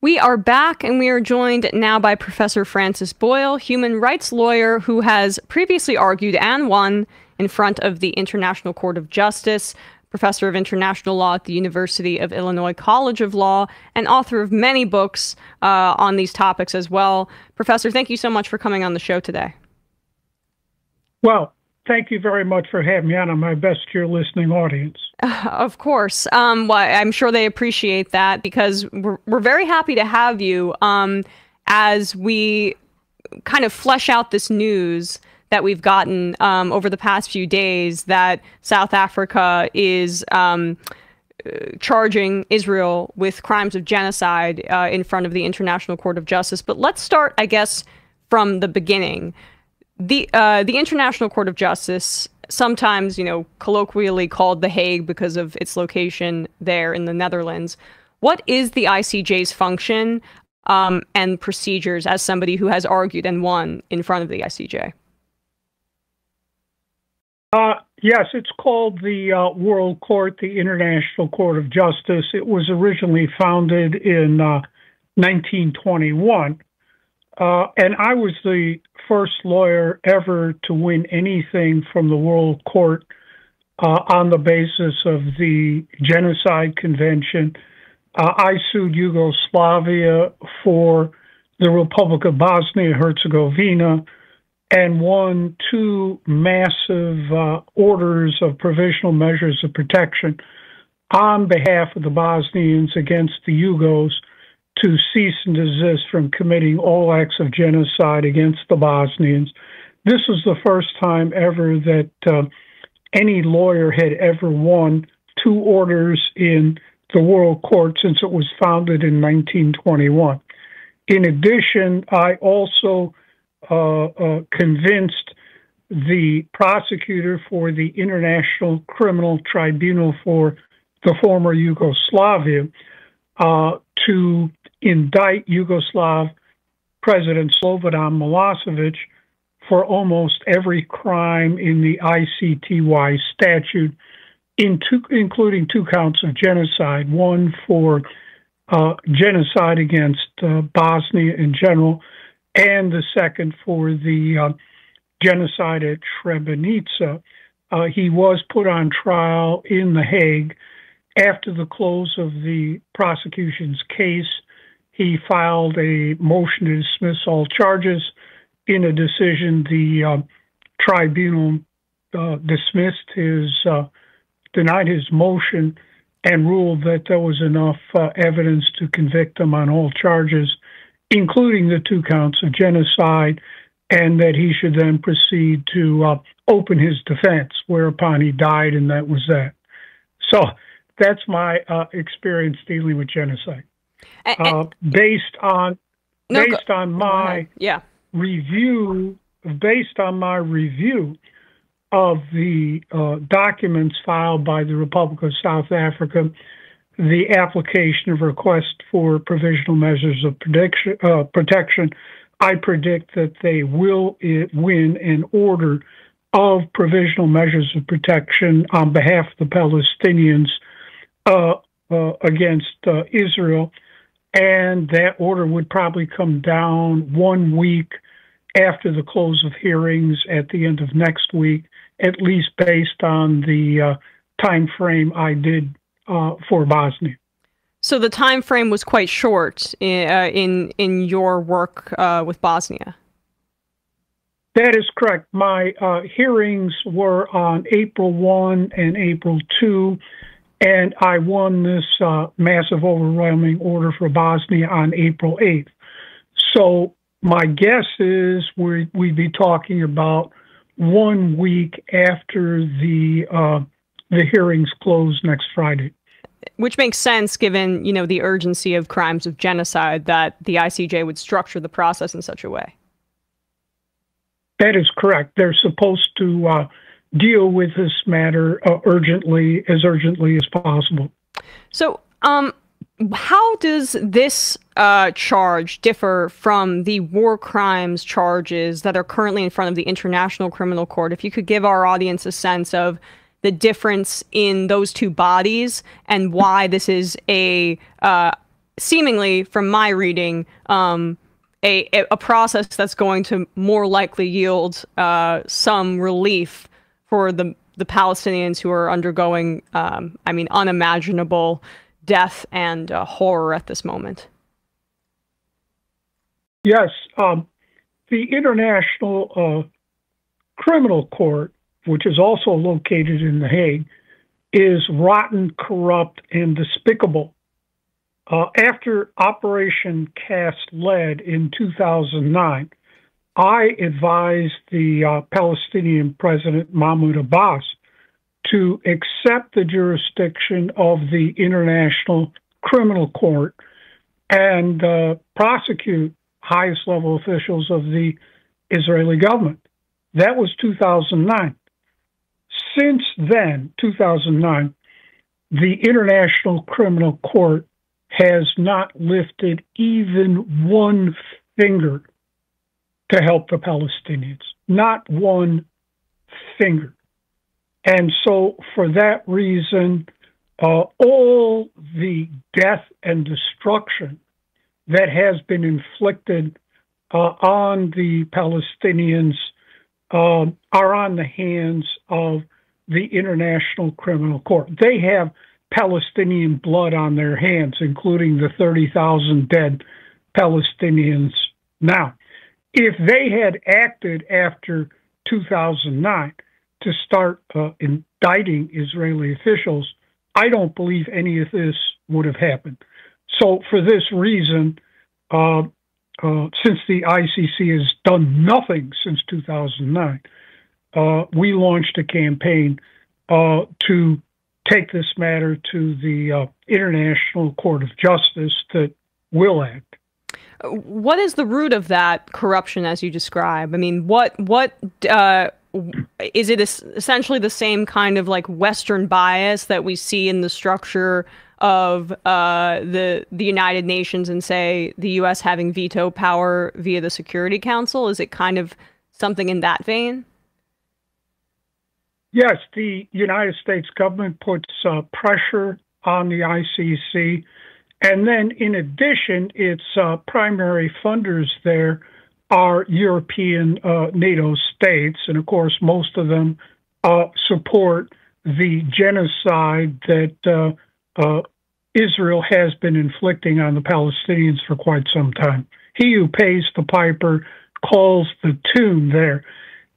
We are back, and we are joined now by Professor Francis Boyle, human rights lawyer who has previously argued and won in front of the International Court of Justice, professor of international law at the University of Illinois College of Law, and author of many books on these topics as well. Professor, thank you so much for coming on the show today. Well, thank you very much for having me on. I'm my best to your listening audience. Of course. Well, I'm sure they appreciate that, because we're very happy to have you as we kind of flesh out this news that we've gotten over the past few days that South Africa is charging Israel with crimes of genocide in front of the International Court of Justice. But let's start, I guess, from the beginning. The International Court of Justice, sometimes, you know, colloquially called The Hague because of its location there in the Netherlands. What is the ICJ's function and procedures, as somebody who has argued and won in front of the ICJ? Yes, it's called the World Court, the International Court of Justice. It was originally founded in 1921. And I was the first lawyer ever to win anything from the World Court on the basis of the Genocide Convention. I sued Yugoslavia for the Republic of Bosnia-Herzegovina and won two massive orders of provisional measures of protection on behalf of the Bosnians against the Yugos, to cease and desist from committing all acts of genocide against the Bosnians. This was the first time ever that any lawyer had ever won two orders in the World Court since it was founded in 1921. In addition, I also convinced the prosecutor for the International Criminal Tribunal for the former Yugoslavia to indict Yugoslav President Slobodan Milosevic for almost every crime in the ICTY statute, including two counts of genocide, one for genocide against Bosnia in general, and the second for the genocide at Srebrenica. He was put on trial in The Hague. After the close of the prosecution's case, he filed a motion to dismiss all charges. In a decision, the tribunal dismissed denied his motion and ruled that there was enough evidence to convict him on all charges, including the two counts of genocide, and that he should then proceed to open his defense, whereupon he died, and that was that. So that's my experience dealing with genocide. Based on my review of the documents filed by the Republic of South Africa, the application of request for provisional measures of protection, I predict that they will win an order of provisional measures of protection on behalf of the Palestinians against Israel. And that order would probably come down 1 week after the close of hearings at the end of next week, at least based on the time frame I did for Bosnia. So the time frame was quite short in your work with Bosnia. That is correct. My hearings were on April 1 and April 2. And I won this massive overwhelming order for Bosnia on April 8th. So my guess is we'd be talking about 1 week after the hearings close next Friday. Which makes sense given, you know, the urgency of crimes of genocide, that the ICJ would structure the process in such a way. That is correct. They're supposed to deal with this matter urgently as possible. So how does this charge differ from the war crimes charges that are currently in front of the International Criminal Court? If you could give our audience a sense of the difference in those two bodies and why this is a seemingly, from my reading, a process that's going to more likely yield some relief for the Palestinians who are undergoing, I mean, unimaginable death and horror at this moment. Yes, the International Criminal Court, which is also located in The Hague, is rotten, corrupt, and despicable. After Operation Cast Lead in 2009, I advised the Palestinian President Mahmoud Abbas to accept the jurisdiction of the International Criminal Court and prosecute highest level officials of the Israeli government. That was 2009. Since then, 2009, the International Criminal Court has not lifted even one finger to help the Palestinians. Not one finger. And so for that reason, all the death and destruction that has been inflicted on the Palestinians are on the hands of the International Criminal Court. They have Palestinian blood on their hands, including the 30,000 dead Palestinians now. If they had acted after 2009 to start indicting Israeli officials, I don't believe any of this would have happened. So for this reason, since the ICC has done nothing since 2009, we launched a campaign to take this matter to the International Court of Justice that will act. What is the root of that corruption, as you describe? I mean, what is it? Essentially, the same kind of like Western bias that we see in the structure of the United Nations, and say the U.S. having veto power via the Security Council. Is it kind of something in that vein? Yes, the United States government puts pressure on the ICC, and then in addition, its primary funders there are European NATO states, and of course most of them support the genocide that Israel has been inflicting on the Palestinians for quite some time. He who pays the piper calls the tune there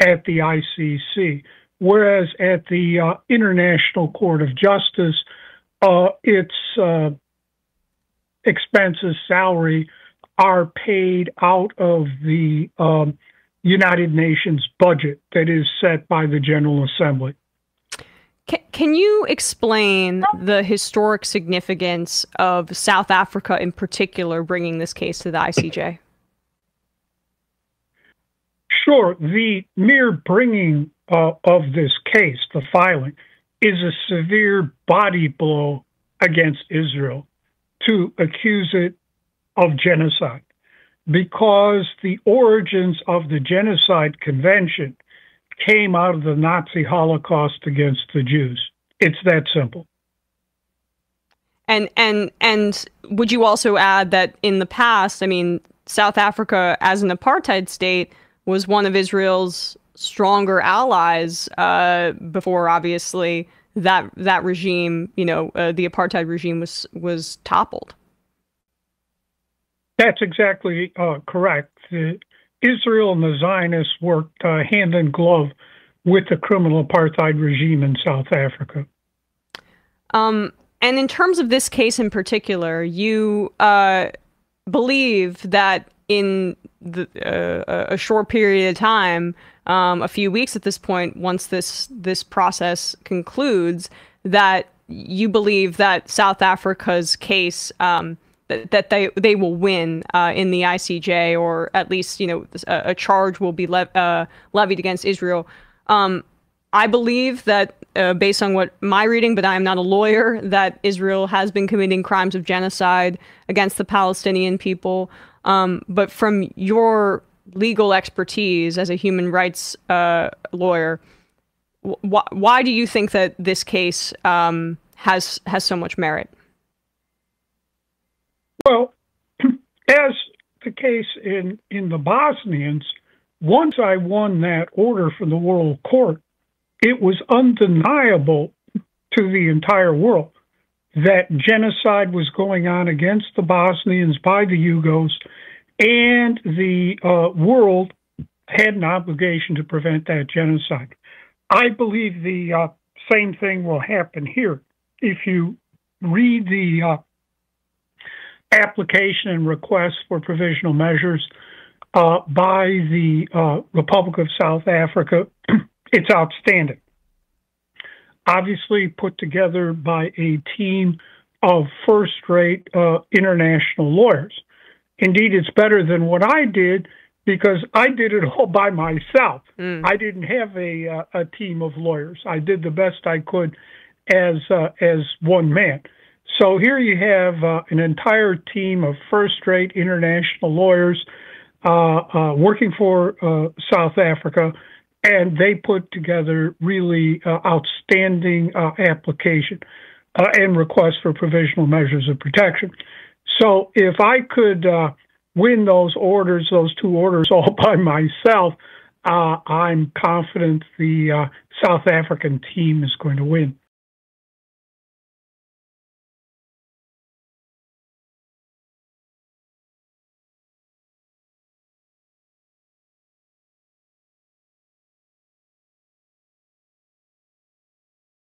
at the ICC. Whereas at the International Court of Justice, its expenses, salary, are paid out of the United Nations budget that is set by the General Assembly. Can you explain the historic significance of South Africa in particular bringing this case to the ICJ? Sure. The mere bringing of this case, the filing, is a severe body blow against Israel to accuse it of genocide, because the origins of the Genocide Convention came out of the Nazi Holocaust against the Jews. It's that simple. And would you also add that in the past, I mean, South Africa as an apartheid state was one of Israel's stronger allies before, obviously, that regime, you know, the apartheid regime was toppled. That's exactly correct. Israel and the Zionists worked hand in glove with the criminal apartheid regime in South Africa. And in terms of this case in particular, you believe that in a short period of time, a few weeks at this point, once this process concludes, that you believe that South Africa's case that they will win in the ICJ, or at least, you know, a charge will be levied against Israel. I believe that based on what my reading, but I am not a lawyer, that Israel has been committing crimes of genocide against the Palestinian people. But from your legal expertise as a human rights lawyer, why do you think that this case has so much merit? Well, as the case in the Bosnians, once I won that order from the World Court, it was undeniable to the entire world that genocide was going on against the Bosnians by the Yugos, and the world had an obligation to prevent that genocide. I believe the same thing will happen here. If you read the application and request for provisional measures by the Republic of South Africa, it's outstanding. Obviously put together by a team of first-rate international lawyers. Indeed, it's better than what I did, because I did it all by myself. I didn't have a team of lawyers. I did the best I could as one man. So here you have an entire team of first-rate international lawyers working for South Africa, and they put together really outstanding application and request for provisional measures of protection. So if I could win those orders, those two orders all by myself, I'm confident the South African team is going to win.